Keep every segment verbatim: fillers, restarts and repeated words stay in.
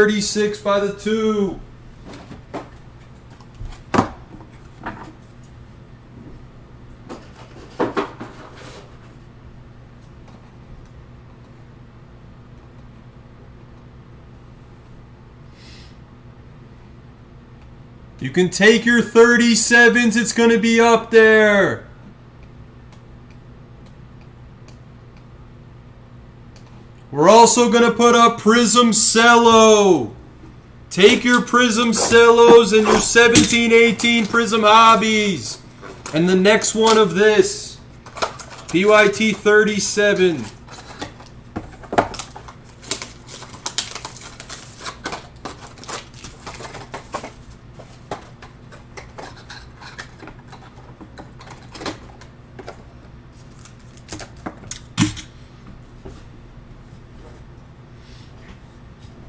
thirty-six by the two. You can take your thirty-sevens. It's going to be up there. We're also going to put up Prism Cello. Take your Prism Cellos and your seventeen eighteen Prism Hobbies. And the next one of this. P Y T thirty-seven.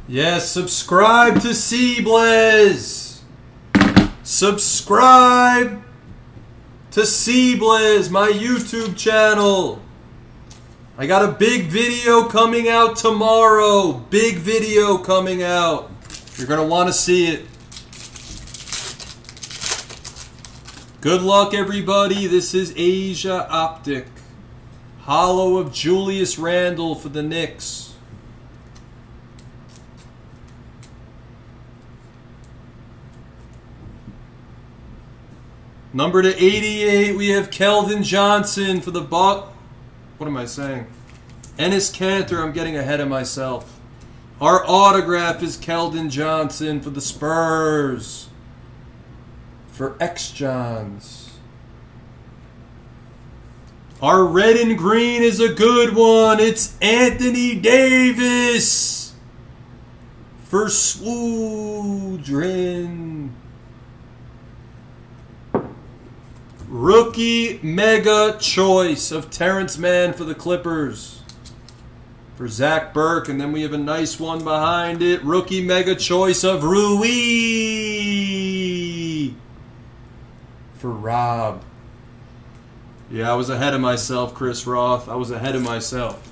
Yes, subscribe to C-Blaz. Subscribe to C-Blaz, my YouTube channel. I got a big video coming out tomorrow. Big video coming out. You're going to want to see it. Good luck, everybody. This is Asia Optic. Hollow of Julius Randle for the Knicks. Number to eighty-eight, we have Keldon Johnson for the Buck. What am I saying? Enis Kanter, I'm getting ahead of myself. Our autograph is Keldon Johnson for the Spurs. For X-Johns. Our red and green is a good one. It's Anthony Davis. For Swoodrin. Rookie mega choice of Terrence Mann for the Clippers. For Zach Burke. And then we have a nice one behind it. Rookie mega choice of Rui. For Rob. Yeah, I was ahead of myself, Chris Roth. I was ahead of myself.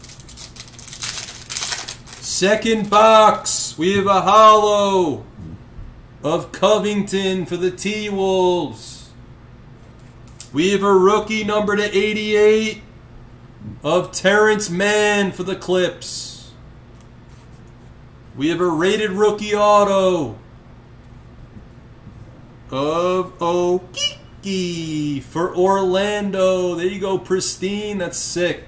Second box. We have a hollow of Covington for the T-Wolves. We have a rookie number to eighty-eight of Terrence Mann for the Clips. We have a rated rookie auto of Okiki for Orlando. There you go, pristine. That's sick.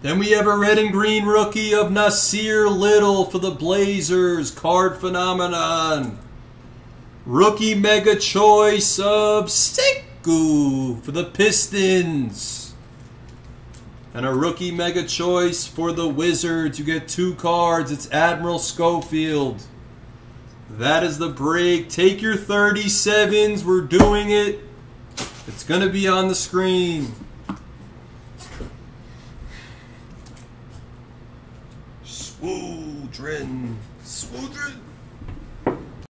Then we have a red and green rookie of Nasir Little for the Blazers. Card phenomenon. Rookie mega choice of Sengu for the Pistons. And a rookie mega choice for the Wizards. You get two cards. It's Admiral Schofield. That is the break. Take your thirty-sevens. We're doing it. It's going to be on the screen. Swoodrin. Swoodrin.